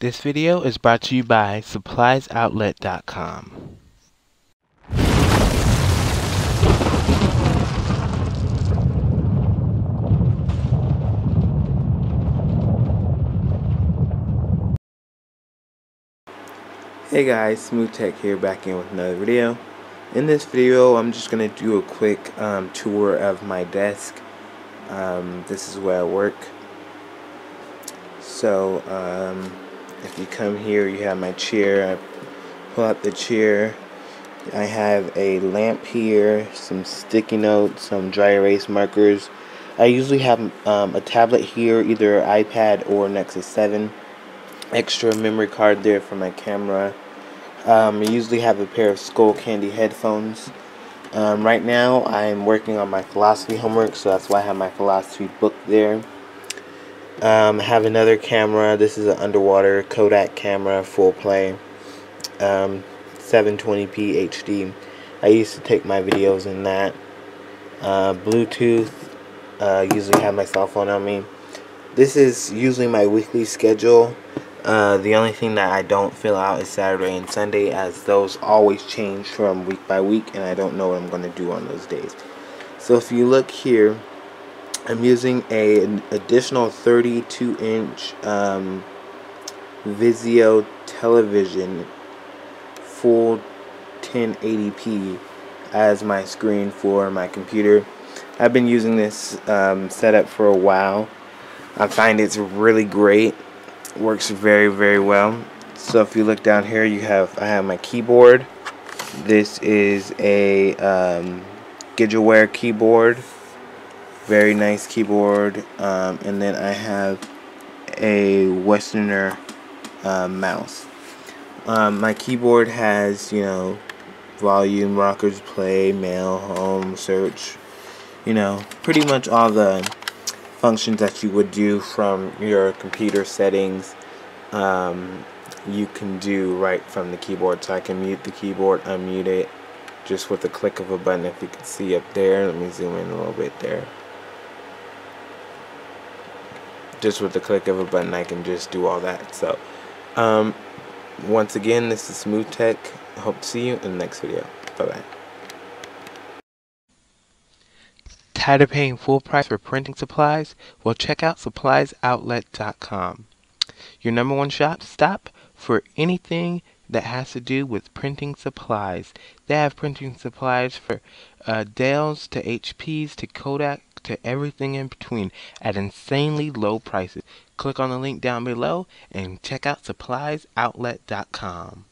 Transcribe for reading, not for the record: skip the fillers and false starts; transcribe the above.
This video is brought to you by SuppliesOutlet.com. Hey guys, Smooth Tech here, back in with another video. In this video, I'm just going to do a quick tour of my desk. This is where I work. So, if you come here, you have my chair. I pull out the chair. I have a lamp here, some sticky notes, some dry erase markers. I usually have a tablet here, either iPad or Nexus 7. Extra memory card there for my camera. I usually have a pair of Skullcandy headphones. Right now, I'm working on my philosophy homework, so that's why I have my philosophy book there. I have another camera. This is an underwater Kodak camera, full play, 720p HD. I used to take my videos in that. Bluetooth. Usually have my cell phone on me. This is usually my weekly schedule. The only thing that I don't fill out is Saturday and Sunday, as those always change from week by week, and I don't know what I'm going to do on those days. So if you look here, I'm using an additional 32-inch Vizio television, full 1080p, as my screen for my computer. I've been using this setup for a while. I find it's really great. It works very, very well. So if you look down here, I have my keyboard. This is a Gidgeware keyboard. Very nice keyboard, and then I have a Westerner mouse. My keyboard has, you know, volume, rockers, play, mail, home, search, you know, pretty much all the functions that you would do from your computer settings. You can do right from the keyboard, so I can mute the keyboard, unmute it, just with the click of a button. If you can see up there, let me zoom in a little bit there. Just with the click of a button, I can just do all that. So once again, this is Smooth Tech. Hope to see you in the next video. Bye-bye. Tired of paying full price for printing supplies? Well, check out SuppliesOutlet.com. Your #1 stop for anything that has to do with printing supplies. They have printing supplies for Dells to HPs to Kodak, to everything in between at insanely low prices. Click on the link down below and check out SuppliesOutlet.com.